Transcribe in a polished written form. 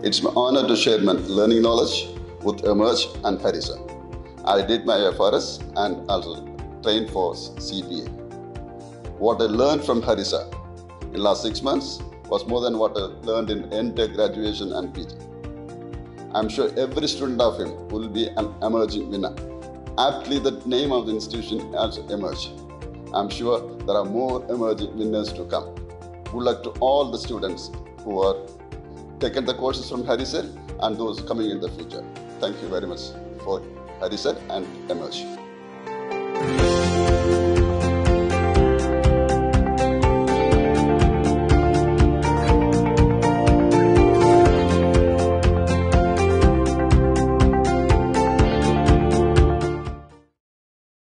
It's my honor to share my learning knowledge with Emerge and Harrison. I did my IFRS and also trained for CPA. What I learned from Harrison in the last 6 months was more than what I learned in NTech graduation and PG. I'm sure every student of him will be an emerging winner. Aptly, the name of the institution is Emerge. I'm sure there are more emerging winners to come. Good luck to all the students who are taking the courses from Harrison and those coming in the future. Thank you very much for Harrison and Emerge.